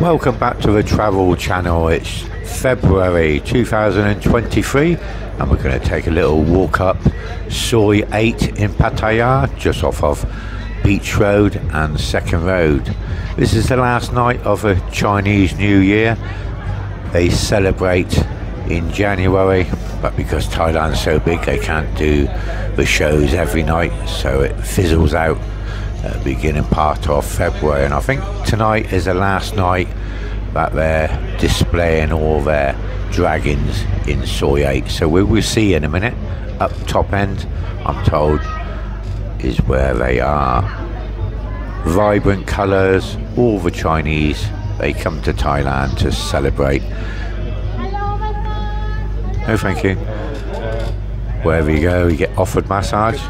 Welcome back to the Travel Channel. It's February 2023 and we're going to take a little walk up Soi 8 in Pattaya, just off of Beach Road and Second Road. This is the last night of a Chinese New Year. They celebrate in January, but because Thailand's so big they can't do the shows every night, so it fizzles out at the beginning part of February. And I think tonight is the last night that they're displaying all their dragons in Soi 8, so we'll see in a minute. Up top end, I'm told, is where they are. Vibrant colours, all the Chinese, they come to Thailand to celebrate. No thank you. Wherever you go you get offered massage.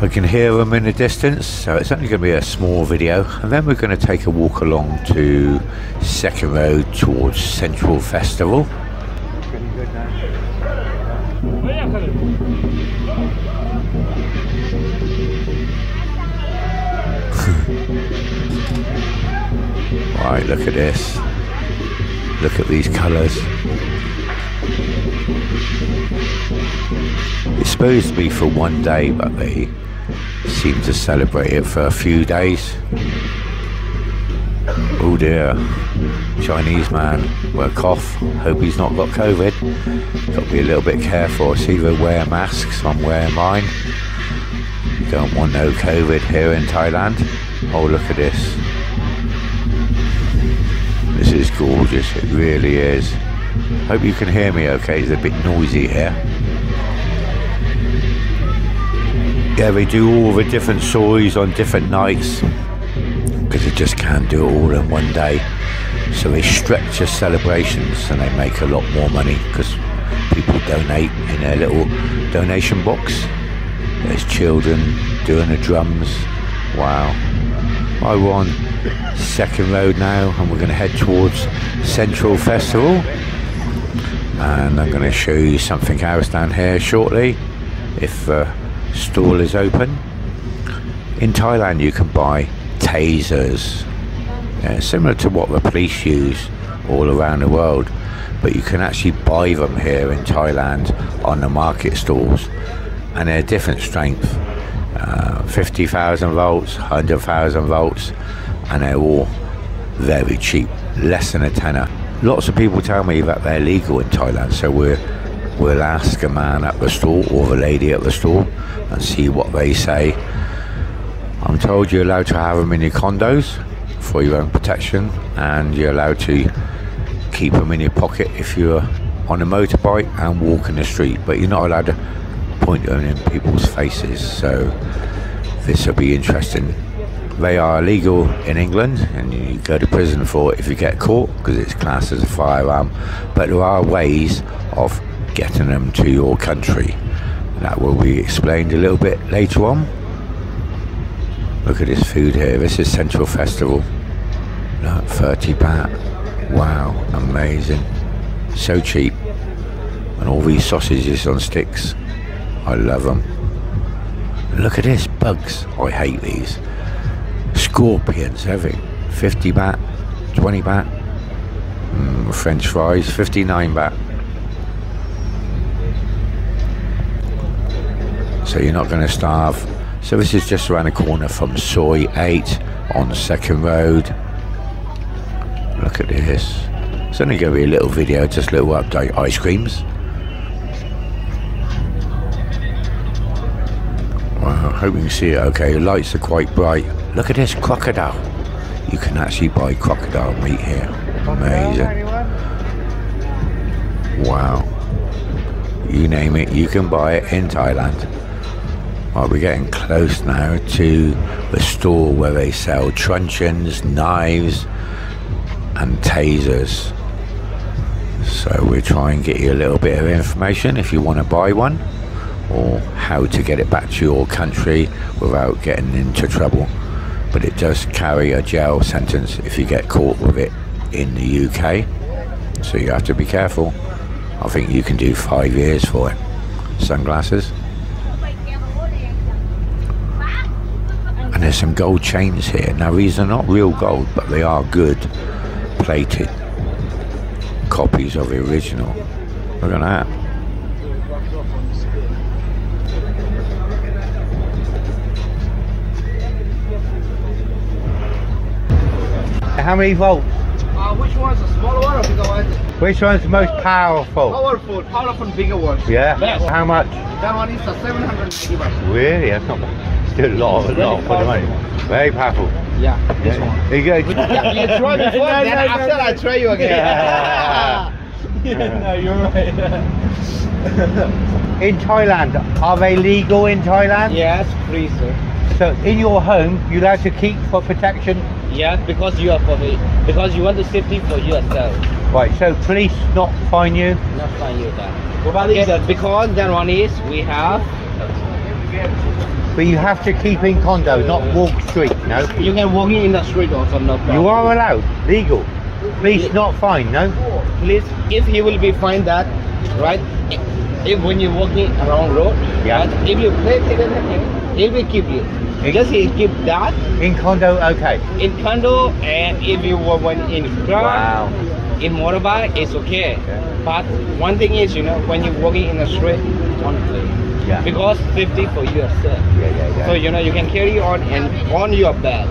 I can hear them in the distance, so it's only going to be a small video, and then we're going to take a walk along to Second Road towards Central Festival. Right, look at this. Look at these colours. It's supposed to be for one day, but they seem to celebrate it for a few days. Oh dear, Chinese man, work off. Hope he's not got COVID. Got to be a little bit careful. It's either wear masks, I'm wearing mine. You don't want no COVID here in Thailand. Oh, look at this. This is gorgeous, it really is. Hope you can hear me okay, it's a bit noisy here. Yeah, they do all the different soys on different nights because they just can't do it all in one day, so they stretch their celebrations and they make a lot more money because people donate in their little donation box. There's children doing the drums. Wow. I'm on Second Road now and we're going to head towards Central Festival, and I'm going to show you something else down here shortly if the stall is open. In Thailand you can buy tasers, similar to what the police use all around the world, but you can actually buy them here in Thailand on the market stalls, and they're different strength, 50,000 volts, 100,000 volts, and they're all very cheap, less than a tenner. Lots of people tell me that they're legal in Thailand, so we'll ask a man at the store or the lady at the store and see what they say. I'm told you're allowed to have them in your condos for your own protection, and you're allowed to keep them in your pocket if you're on a motorbike and walk in the street, but you're not allowed to point them in people's faces, so this will be interesting. They are illegal in England and you go to prison for it if you get caught because it's classed as a firearm, but there are ways of getting them to your country. That will be explained a little bit later on. Look at this food here. This is Central Festival. Look, 30 baht. Wow, amazing. So cheap. And all these sausages on sticks. I love them. Look at this, bugs. I hate these. Scorpions, everything. 50 baht, 20 baht. French fries, 59 baht. So you're not going to starve. So this is just around the corner from Soi 8 on Second Road. Look at this. It's only going to be a little video, just a little update. Ice creams. Wow, I hope you can see it okay. The lights are quite bright. Look at this crocodile. You can actually buy crocodile meat here. Amazing. Wow. You name it, you can buy it in Thailand. Well, we're getting close now to the store where they sell truncheons, knives and tasers. So we'll try and get you a little bit of information if you want to buy one, or how to get it back to your country without getting into trouble. But it does carry a jail sentence if you get caught with it in the UK, so you have to be careful. I think you can do 5 years for it. Sunglasses. And there's some gold chains here. Now these are not real gold, but they are good plated copies of the original. Look at that. How many volts? Which one's the smaller one or bigger one? Which one's the most powerful? Powerful bigger one. Yeah? Yes. How much? That one is a 700 kilowatts. Really? That's not bad. Still a lot, for the money. Very powerful. Yeah, this one. You go. Yeah, you try before, then I try you again. Yeah. No, you're right. In Thailand, are they legal in Thailand? Yes, free, sir. So in your home, you like to keep for protection? Yeah, because you are for me. Because you want the safety for yourself. Right, so police not find you? Not find you, that. What about this? Because that one is, we have... But you have to keep in condo, not walk street, no? You can walk in the street also, no problem. You are allowed, legal. Police not fine, no? Police, if he will be fine that, right? If when you're walking around road, yeah. Right, if you play ticket, it will keep you. Just keep that in condo, okay. In condo, and if you were one in car, in motorbike, it's okay. Yeah. But one thing is, you know, when you're walking in the street, honestly, because safety for yourself. Yeah. So you know you can carry on and on your belt.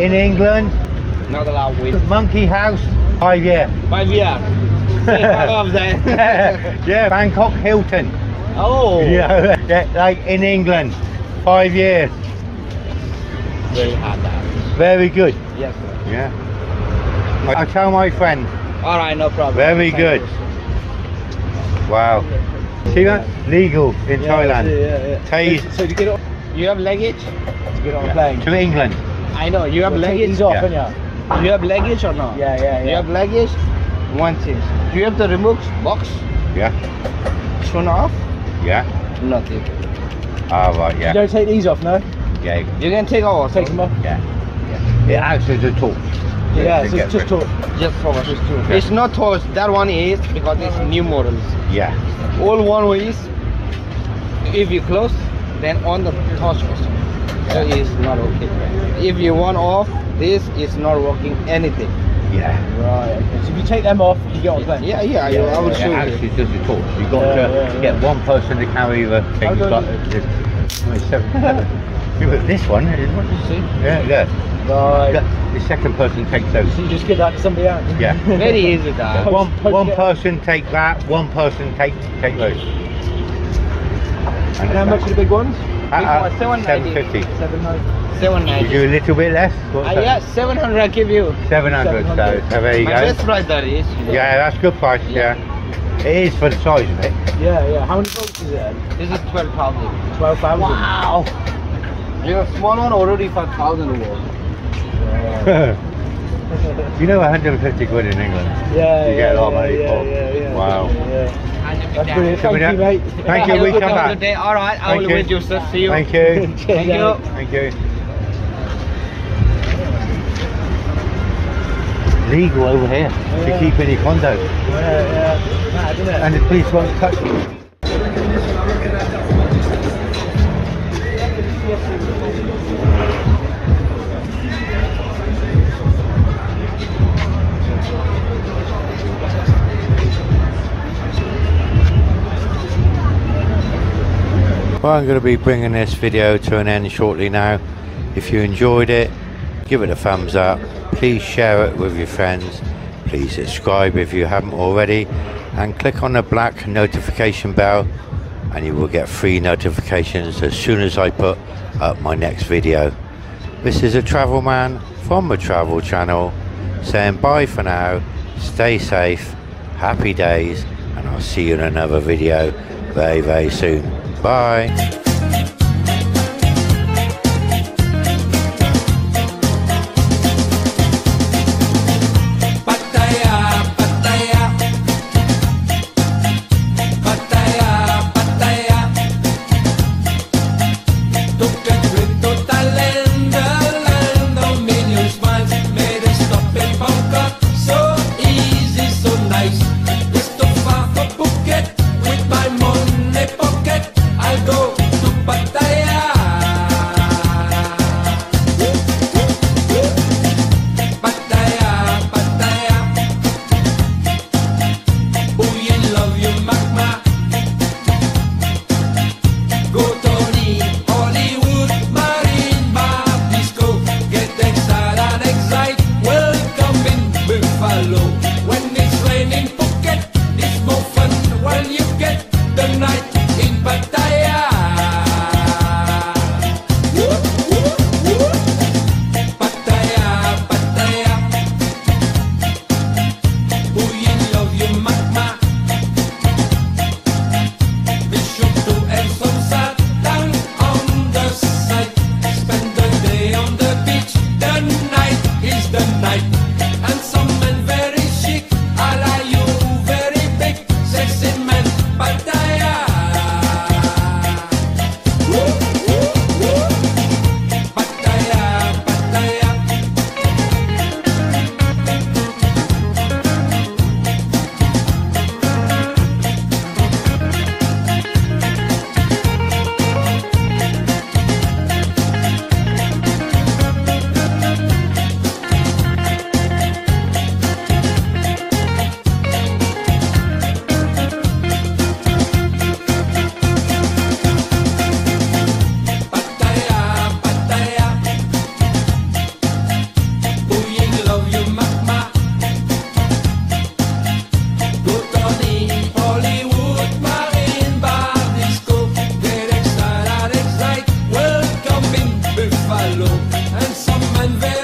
In England, not allowed with monkey house. 5 year. 5 year. Yeah, Bangkok Hilton. Oh. Yeah, like in England, 5 years. Very hard. Very good. Yes, sir. Yeah. I'll tell my friend. All right, no problem. Very good. Wow. See that? Legal in Thailand. Yeah. So you have luggage? To get on plane. To England. I know. You have luggage off, don't you? You have luggage or not? Yeah. You have luggage. One thing. Do you have the remote box? Yeah. Turn off? Yeah. Nothing. Ah, right, yeah. You don't take these off, no? Yeah. You can take off, take them off? Yeah. It acts as a torch. Yeah, it's just torch. Just torch. Yeah. It's not torch. That one is because it's new models. Yeah. All one way is if you close, then on the torch also. So it's not okay. If you want off, this is not working anything. Yeah. Right. Okay. So if you take them off, you get on plane. Yeah. I would assume. Actually, just a torch. You've got to get one person to carry the things like this. This one, what do you see? Yeah. Right. The second person takes those. So you just give that to somebody else. Yeah. Very easy. That. One person take that. One person take those. And how much are the big ones? 750. 790. You do a little bit less? Yeah, 700 I give you. 700. So there you go. That's right, that is. Yeah, that's good price, yeah. It is for the size of it. Yeah. How many volts is it? This is 12,000. 12,000? Wow! You have a small one already 5,000 volts. You know 150 quid in England? Yeah, you get a lot of money for Wow. That's brilliant. Thank you, mate. Thank you, we come back. Alright, I will wait you, sir. See you. Thank you. Thank you. Legal over here to keep in your condo. Yeah. And the police won't touch you. Well, I'm going to be bringing this video to an end shortly now. If you enjoyed it, give it a thumbs up. Please share it with your friends, please subscribe if you haven't already, and click on the black notification bell and you will get free notifications as soon as I put up my next video. This is a travel man from the Travel Channel saying bye for now, stay safe, happy days, and I'll see you in another video very, very soon. Bye. Go! and then